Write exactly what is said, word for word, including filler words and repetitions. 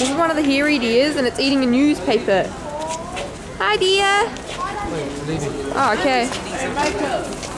This is one of the hairy deers and it's eating a newspaper. Hi dear! Oh, okay.